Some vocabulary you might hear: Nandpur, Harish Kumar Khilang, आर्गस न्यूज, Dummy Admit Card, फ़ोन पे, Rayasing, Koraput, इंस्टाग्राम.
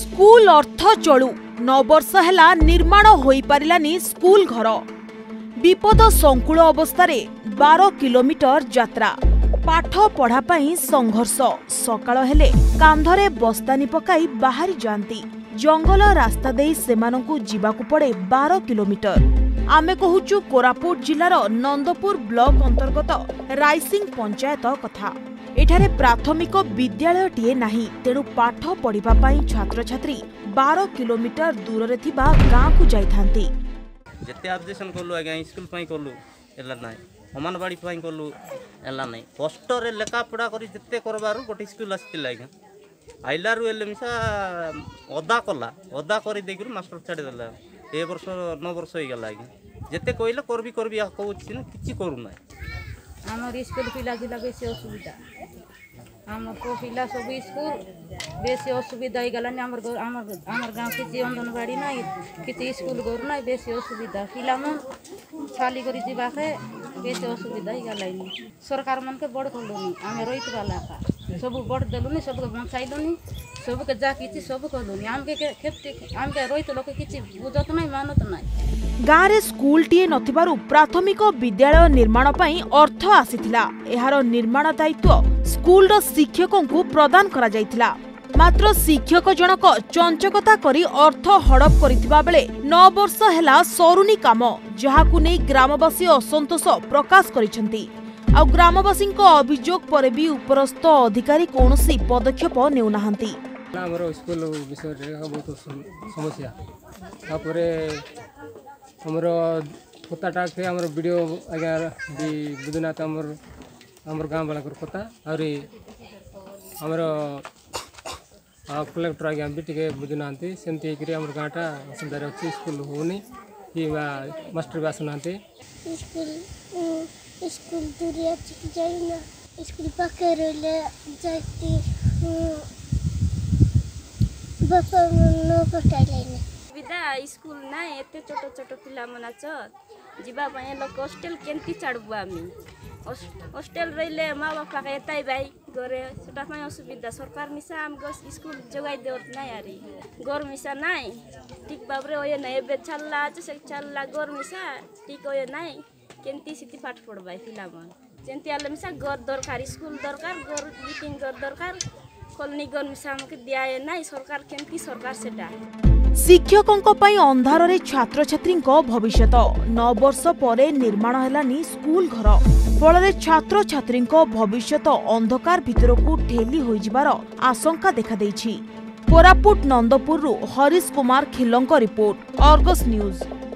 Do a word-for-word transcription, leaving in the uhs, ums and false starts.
School अर्थ चलू नौ वर्ष है निर्माण हो पारानी स्कूल घर विपद संकुल अवस्था बार किलोमीटर यात्रा पाठ पढ़ाई संघर्ष सकाल हेले कांधरे बस्तानी पकाई बाहरी जाती जंगल रास्ता दे सेमानंकु जीवाकु पड़े बार किलोमीटर। आमे कहूचु कोरापुट जिलार नंदपुर ब्लॉक अंतर्गत रायसिंग पंचायत कथा। एठारे प्राथमिक विद्यालयटीए नाही, तेणु पाठ पढ़िबा पई छात्र छात्री बार किलोमीटर दूर रे थिबा गाँ को जाइथांती। जते ऑब्जेक्शन करलु आगे स्कूल पई करलु एला नाही, अमनवाड़ी कलु एला नहीं, कष्ट लेखापढ़ा करते करबार गोटे स्कूल आसला आज्ञा आइलारू एल मिसा अदा कला अदा कर मास्टर छाड़देला ए वर्ष नौ वर्ष हो गला आज्ञा जिते कहले करबी करबी कहूँ ना कि करूना। आमर स्कूल पिला बेस असुविधा आम पिला सब स्कूल बेस असुविधा हो गलानी आम गाँव किसी अंगनवाड़ी ना किसी स्कूल करूना बेस असुविधा पिला मन छाली कर बेस असुविधा ही गल सरकार मन के बड़ कलुनि आम रही लाखा सब बड़ देलुनि सबके बंचाइलुनि सबके जा कि सब कलुनि आम के खेत आम के रही लोक किसी बुझत ना मानत ना। गाँव में स्कूल टीए नथिबारु प्राथमिक विद्यालय निर्माण पई अर्थ आसीथिला। एहारो निर्माण दायित्व स्कूल रो शिक्षकों को प्रदान करा जाइथिला, मात्र शिक्षक जनक चंचकता करी अर्थ हड़प करिथिबा बेले नौ वर्ष हेला सरुनी काम जहाकु नै ग्रामवासी असंतोष प्रकाश करिसेंती। आ ग्रामवासीक अभियोग परे भी उपरस्थ अधिकारी कोनोसी पदक्षेप नेउ नाहंती। हमर स्कूल विषय रे बहुत समस्या तापरे हमर कोताटा के हमर वीडियो आगे भी बुदनात हमर हमर गांव वाला कर कोता और हमर आ कलेक्टर आगे भी टी बुझुना सेमती आम गाँटा असुविधा अच्छी स्कूल होनी कि मास्टर भी आसुना स्कूल दूरी अच्छी जाइना स्कूल पाखे रही जाती बापा मन कटाई लाइन सुविधा स्कूल ना एत छोट छोट पिला मन जावाई हॉस्टेल केमती छाड़बू आम हॉस्टेल रही माँ बापा का एत भाई गोरे सेटा पाई असुविधा सरकार मिसा आम स्कूल जगाई देवत ना आरी गोर मिसा नाई ठीक बाबरे ओये ना एबे छल्ला छ से छल्ला गोर मिसा ठीक ओये नाई केंती सिटी पाठ पड़बाई पिला मन जेंती आले मिसा गोर दरकार स्कूल दरकार गोर मीटिंग गोर दरकार कॉलोनी गोर मिसा हमके दियाए नाई सरकार केंती सरकार सेटा शिक्षकों को पई अंधार रे छात्र छात्रीन को भविष्यत नौ वर्ष परे निर्माण हलानी स्कूल घर फल छात्र छात्री भविष्यत अंधकार भीतर को ठेली हो जिबार आशंका देखा देछि। Koraput Nandapur Harish Kumar Khilang report, आर्गस न्यूज।